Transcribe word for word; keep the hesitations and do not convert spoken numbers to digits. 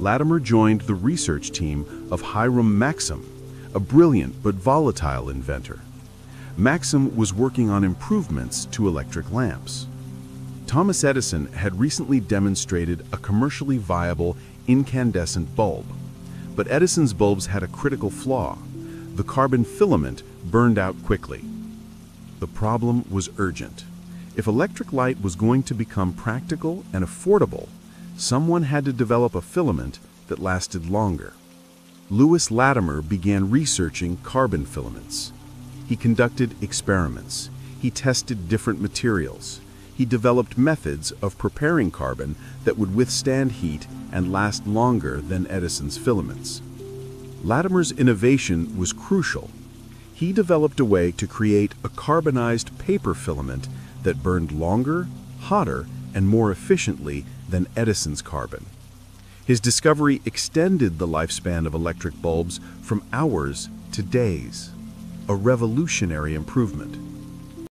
Latimer joined the research team of Hiram Maxim, a brilliant but volatile inventor. Maxim was working on improvements to electric lamps. Thomas Edison had recently demonstrated a commercially viable incandescent bulb, but Edison's bulbs had a critical flaw. The carbon filament burned out quickly. The problem was urgent. If electric light was going to become practical and affordable, someone had to develop a filament that lasted longer. Lewis Latimer began researching carbon filaments. He conducted experiments. He tested different materials. He developed methods of preparing carbon that would withstand heat and last longer than Edison's filaments. Latimer's innovation was crucial. He developed a way to create a carbonized paper filament that burned longer, hotter, and more efficiently than Edison's carbon. His discovery extended the lifespan of electric bulbs from hours to days, a revolutionary improvement.